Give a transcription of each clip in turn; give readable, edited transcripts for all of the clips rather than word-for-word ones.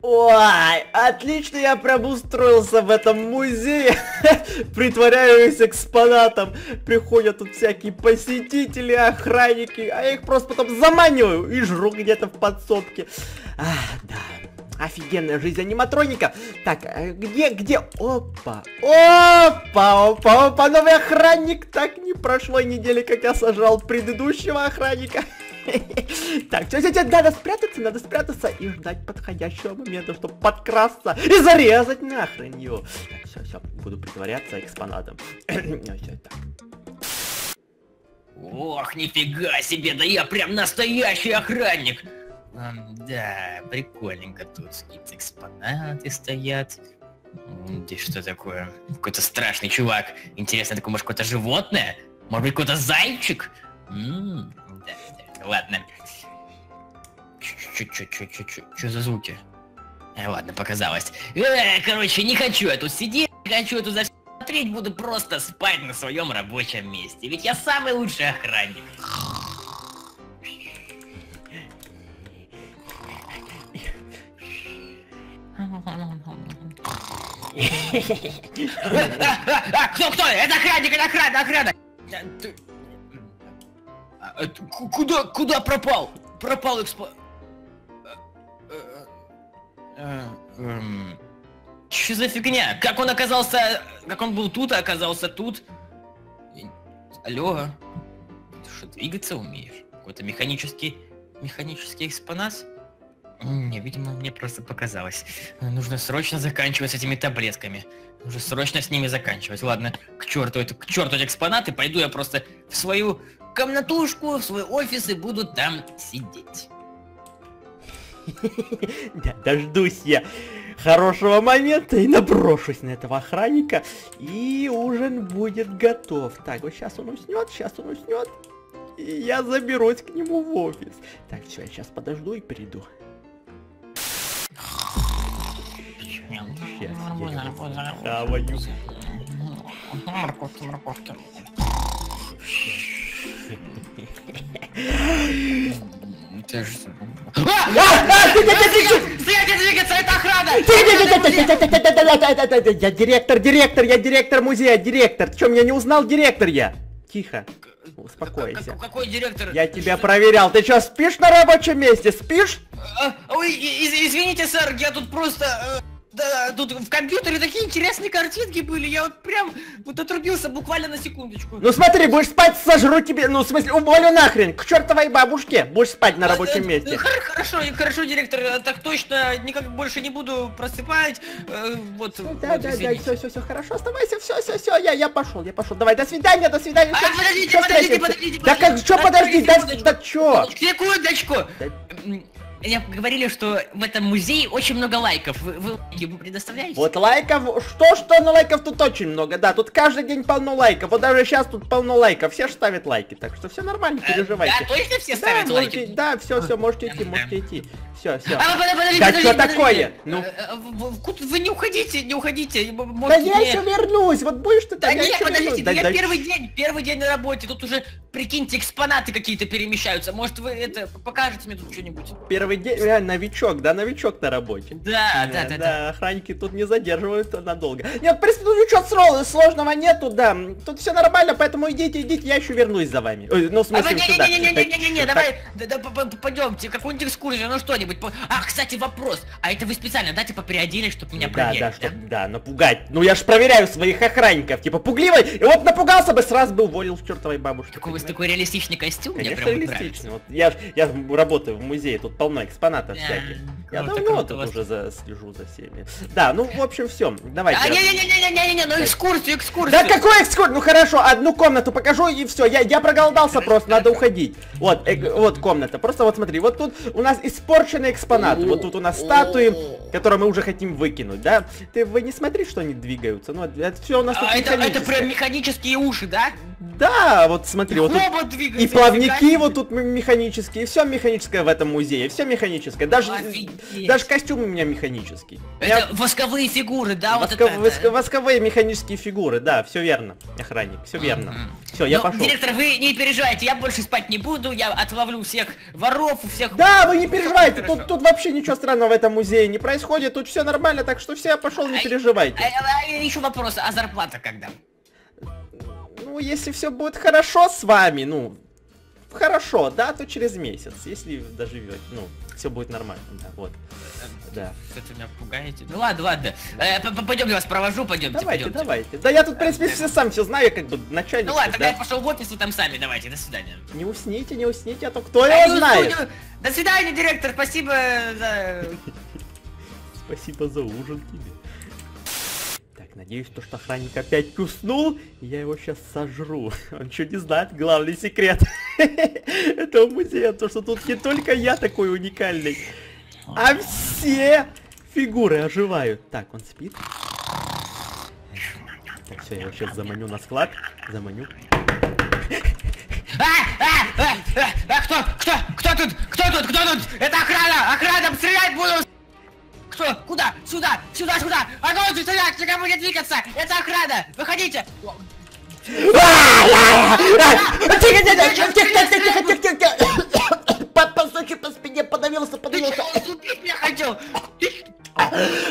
Ой, отлично я пробустроился в этом музее, притворяюсь экспонатом, приходят тут всякие посетители, охранники, а я их просто потом заманиваю и жру где-то в подсобке. Ах, да, офигенная жизнь аниматроника. Так, где, опа, новый охранник, так не прошло недели, как я сажал предыдущего охранника. Так, надо спрятаться и ждать подходящего момента, чтобы подкрасться и зарезать нахрен его. Так, все, буду притворяться экспонатом. Ох, нифига себе, да я прям настоящий охранник. Да, прикольненько тут какие-то экспонаты стоят. Здесь что такое? Какой-то страшный чувак. Интересно, такое, может, какое-то животное? Может быть, какой-то зайчик? Ладно. Чё за звуки? Ладно, показалось. Короче, не хочу я тут сидеть, не хочу я тут смотреть, буду просто спать на своем рабочем месте. Ведь я самый лучший охранник. Кто? Это охранник, это охрана! Куда пропал? Пропал экспо... Чё за фигня? Как он оказался... Как он был тут, а оказался тут? Алло? Ты что, двигаться умеешь? Какой-то механический экспонат? Не, видимо, мне просто показалось. Нужно срочно заканчивать с этими таблетками. Нужно срочно с ними заканчивать. Ладно, к черту эти экспонаты, пойду я просто в свою... комнатушку, в свой офис и буду там сидеть. Да, дождусь я хорошего момента и наброшусь на этого охранника, и ужин будет готов. Так, вот сейчас он уснет, и я заберусь к нему в офис. Так, все, я сейчас подожду и приду. Морковки. Я директор музея, директор. Ты что, меня не узнал, директор я? Тихо, успокойся. Какой директор? Я тебя проверял. Ты что, спишь на рабочем месте? Спишь? Ой, извините, сэр, я тут просто... Да, тут в компьютере такие интересные картинки были, я вот прям вот отрубился буквально на секундочку. Ну смотри, будешь спать, сожру тебе, ну в смысле, уволю нахрен, к чертовой бабушке, будешь спать на рабочем месте. Хорошо, директор, так точно, никак больше не буду просыпать, вот. Да, все, хорошо, оставайся, все, я пошел, давай, до свидания. Подождите. Да как, что подожди, да что? Секундочку. Мне говорили, что в этом музее очень много лайков. Вы лайки предоставляете? Вот лайков, что, но лайков тут очень много, да, тут каждый день полно лайков, вот даже сейчас тут полно лайков, все же ставят лайки, так что все нормально, переживайте. Да, точно все ставят лайки? Да, все, можете идти, все. Да что такое? Ну? Вы не уходите, да я еще вернусь, вот будешь ты там. Да нет, подождите, я первый день на работе, тут уже, прикиньте, экспонаты какие-то перемещаются, может вы это, покажете мне тут что-нибудь? День, новичок на работе. Да. Охранники тут не задерживают надолго. Нет, в принципе, ничего сложного нету, да. Тут все нормально, поэтому идите, я еще вернусь за вами. Ну, в смысле, не, давай, пойдемте, какую-нибудь экскурсию, ну что-нибудь. А, кстати, вопрос. А это вы специально, да, типа, переоделись, чтобы меня проверить? Да, напугать. Ну, я ж проверяю своих охранников, типа, пугливый. И вот напугался бы, сразу бы уволил в чертовой бабушке. Какой у вас такой реалистичный костюм, мне прям реалистичный. Вот я работаю в музее, тут полно экспонатов всяких. Я давно тут уже слежу за всеми. Да, ну в общем все. Давайте. Не, ну экскурсию. Да какой экскурсию? Ну хорошо, одну комнату покажу и все. Я проголодался просто, надо уходить. Вот комната. Просто вот смотри, вот тут у нас испорченные экспонаты. Вот тут у нас статуи, которые мы уже хотим выкинуть, да? Вы не смотри, что они двигаются. Ну это все у нас. Это прям механические уши, да? Да, вот смотри, вот тут и плавники вот тут механические, и все механическое в этом музее, все механическое, даже костюм у меня механический. Это восковые фигуры, да? Восковые механические фигуры, да, все верно, охранник, все верно. Все, я пошел. Директор, вы не переживайте, я больше спать не буду, я отловлю всех воров, у всех... Да, вы не переживайте, тут вообще ничего странного в этом музее не происходит, тут все нормально, так что все, пошел, не переживайте. Еще вопрос, а зарплата когда? Ну, если все будет хорошо с вами, ну, хорошо, да, то через месяц, если доживете, ну, все будет нормально, да, вот. Да. Что-то меня пугаете? Ну ладно, ладно. Пойдем, я вас провожу, пойдемте. Давайте, пойдемте. Давайте. Да я тут, в принципе, все сам все знаю, как бы начальник. Ну ладно, тогда я пошел в офис, и там сами, давайте, до свидания. Не усните, не усните, а то кто его знает. До свидания, директор, спасибо за... Спасибо за ужин тебе. Надеюсь, то, что охранник опять куснул, я его сейчас сожру. Он что, не знает главный секрет этого музея, то, что тут не только я такой уникальный, а все фигуры оживают. Так, он спит. Так, все, я его сейчас заманю на склад. Заманю. Кто тут? Это охрана! Охрана, стрелять буду! Что? Куда? Сюда! Сюда! Сюда! А ну сюда! Никому не двигаться! Это охрана! Выходите! По спине подавился. Убить меня хотел!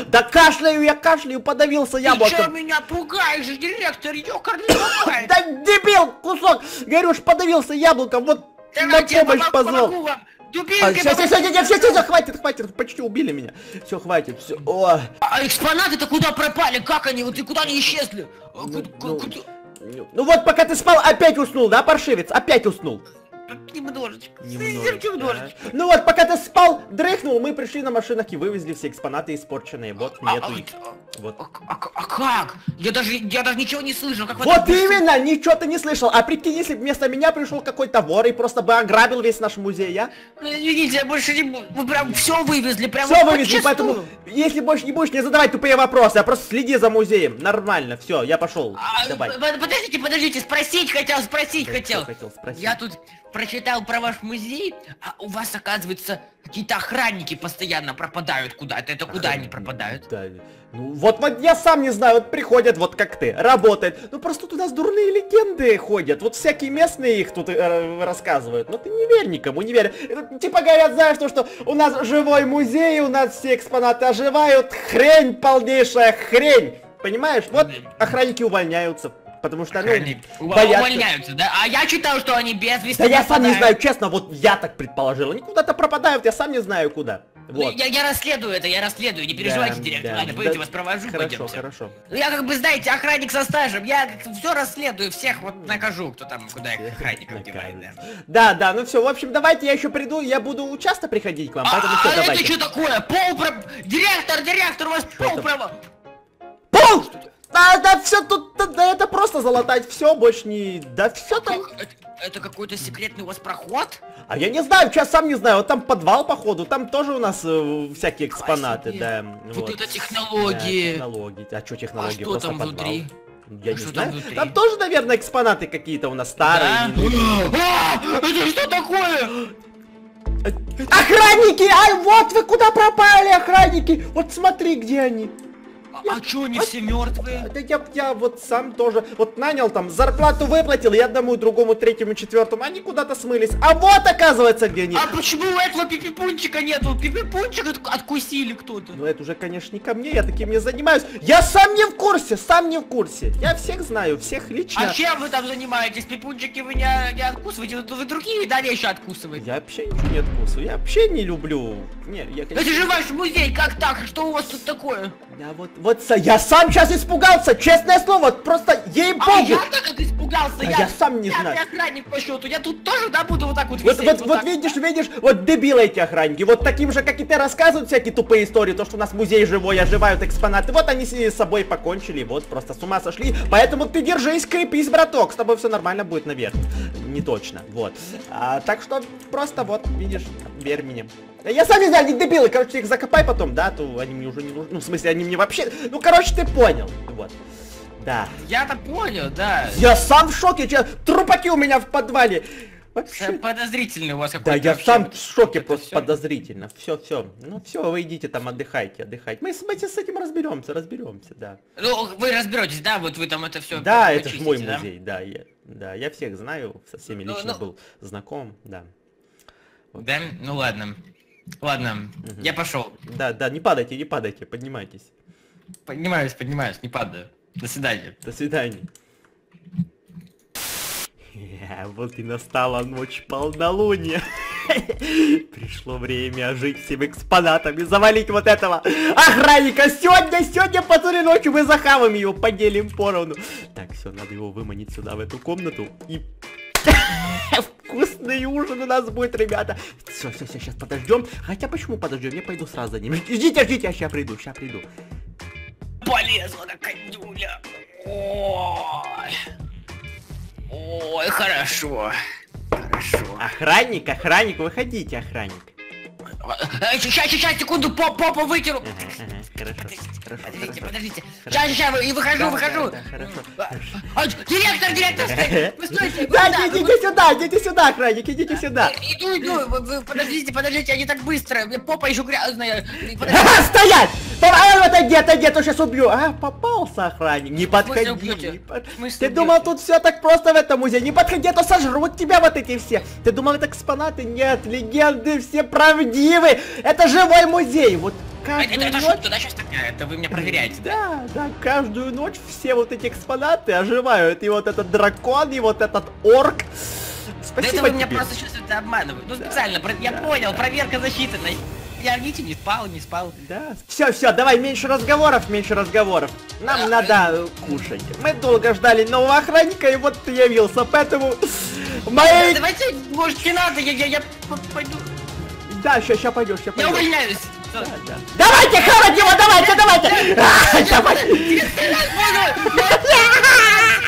Да кашляю я, подавился яблоком. Ты что меня пугаешь, директор? Ёкарный пугает! Да дебил кусок! Говорю, уж подавился яблоком, вот на помощь позвал. Все, хватит, почти убили меня. Все, хватит, все. О. А экспонаты-то куда пропали? Как они? Вот и куда они исчезли? Ну вот, пока ты спал, опять уснул, да, паршивец? Опять уснул. Немножечко. Ну вот, пока ты спал, дрыхнул, мы пришли на машинах и вывезли все экспонаты испорченные. Вот нету их. А как? Я даже ничего не слышал. Как вот именно, ничего ты не слышал. А прикинь, если бы вместо меня пришел какой-то вор и просто бы ограбил весь наш музей, я? Ну, извините, я больше не буду. Вы прям все вывезли, прям все вывезли, поэтому если больше не будешь, не задавай тупые вопросы, а просто следи за музеем. Нормально, все, я пошел. Подождите, спросить хотел. Я тут прочитал про ваш музей, а у вас, оказывается, какие-то охранники постоянно пропадают куда-то. Это куда они пропадают? Да. Ну вот я сам не знаю, вот приходят, вот как ты, работает. Ну просто туда с дурные легенды ходят. Вот всякие местные их тут рассказывают. Но ты не верь никому, не верь. Это, типа говорят, знаешь, то, что у нас живой музей, у нас все экспонаты оживают. Хрень, полнейшая хрень. Понимаешь, вот охранники увольняются. Потому что они увольняются, да? А я читал, что они без вести. Да я сам не знаю, честно, вот я так предположил. Они куда-то пропадают, я сам не знаю куда. Вот. Я расследую это, не переживайте, директор. Ладно, пойдите, вас провожу, пойдемте. Хорошо. Я как бы, знаете, охранник со стажем, я все расследую, всех вот накажу, кто там, куда их охранников девает, да. Да, ну все, в общем, давайте я еще приду, я буду часто приходить к вам, поэтому все, давайте. Это что такое? Директор, у вас пол права. Пол! Да, все тут, да, это просто залатать все, больше не, да, все там. Это какой-то секретный у вас проход? А я не знаю, сейчас сам не знаю, вот там подвал походу, там тоже у нас всякие экспонаты, да. Вот это технологии. Технологии, а что технологии? А что там внутри? Я не знаю. Там тоже, наверное, экспонаты какие-то у нас старые. Это что такое? Охранники, ай, вот вы куда пропали, охранники? Вот смотри, где они. А чё, они все мертвые? Да я вот сам тоже, вот нанял там, зарплату выплатил, я одному, другому, третьему, четвертому, они куда-то смылись. А вот, оказывается, где они. А почему у этого пипипунчика нету? Пипипунчик откусили кто-то. Ну это уже, конечно, не ко мне, я таким не занимаюсь. Я сам не в курсе, Я всех знаю, всех лично. А чем вы там занимаетесь? Пипунчики вы не откусываете, вы другие, да, вещи откусываете. Я вообще ничего не откусываю, я вообще не люблю. Не, я, конечно... Это же ваш музей, как так? Что у вас тут такое? Да вот я сам сейчас испугался, честное слово, просто ей-богу. А я так это испугался, я сам не знаю. Я охранник по счету, я тут тоже, да, буду вот так вот висеть. Вот видишь, вот дебилы эти охранники, вот таким же, как и ты, рассказывают всякие тупые истории, то, что у нас музей живой, оживают экспонаты, вот они с собой покончили, вот просто с ума сошли, поэтому ты держись, крепись, браток, с тобой все нормально будет, наверное, не точно, вот. Так что просто вот, видишь, верь мне. Я сам не знаю, они дебилы, короче, их закопай потом, да, то они мне уже не нужны, ну, в смысле, они мне вообще, ну, короче, ты понял, вот, да. Я-то понял, да. Я сам в шоке, трупаки у меня в подвале. Вообще... Подозрительно у вас какой-то. Да, я сам в шоке, это просто все? Подозрительно, все, ну, все, вы идите там, отдыхайте. Мы с этим разберемся, да. Ну, вы разберетесь, да, вот вы там это все. Да, это же мой музей, да, Да, я всех знаю, со всеми лично был знаком, да. Вот. Да? Ну ладно. Ладно, я пошел. Да, да, не падайте, не падайте, поднимайтесь. Поднимаюсь, поднимаюсь, не падаю. До свидания. До свидания. Вот и настала ночь полнолуния. Пришло время жить всем экспонатом и завалить вот этого охранника. Сегодня по той ночи мы захаваем его, поделим поровну. Так, все, надо его выманить сюда, в эту комнату. И... вкусный ужин у нас будет, ребята. Все, сейчас подождем. Хотя почему подождем? Я пойду сразу за ним. Ждите, я сейчас приду. Полезла на кондюля. Ой, хорошо. Охранник, выходите, охранник. Сейчас, секунду, попу вытеру. Хорошо. Подождите. Сейчас, и выхожу. Директор, стойте. Да, идите сюда, охранник, идите сюда. Иду, подождите, они так быстро. Попа еще грязная. Стоять! Отойди, сейчас убью. А, попался охранник. Не подходи. Ты думал, тут все так просто в этом музее? Не подходи, а то сожрут тебя вот эти все. Ты думал, это экспонаты? Нет, легенды все правдивы. Это живой музей. Вот. Это что, туда сейчас такая? Это вы меня проверяете, да? Да, каждую ночь все вот эти экспонаты оживают. И вот этот дракон, и вот этот орк. Спасибо тебе. Да это вы меня просто сейчас обманывают. Ну специально, я понял, проверка засчитана. Я не спал. Да. Все, давай, меньше разговоров. Нам надо кушать. Мы долго ждали нового охранника, и вот ты явился, поэтому... Давайте, может, не надо, я пойду. Да, сейчас пойдешь. Я увольняюсь. Да. Давайте, хавать его, давайте!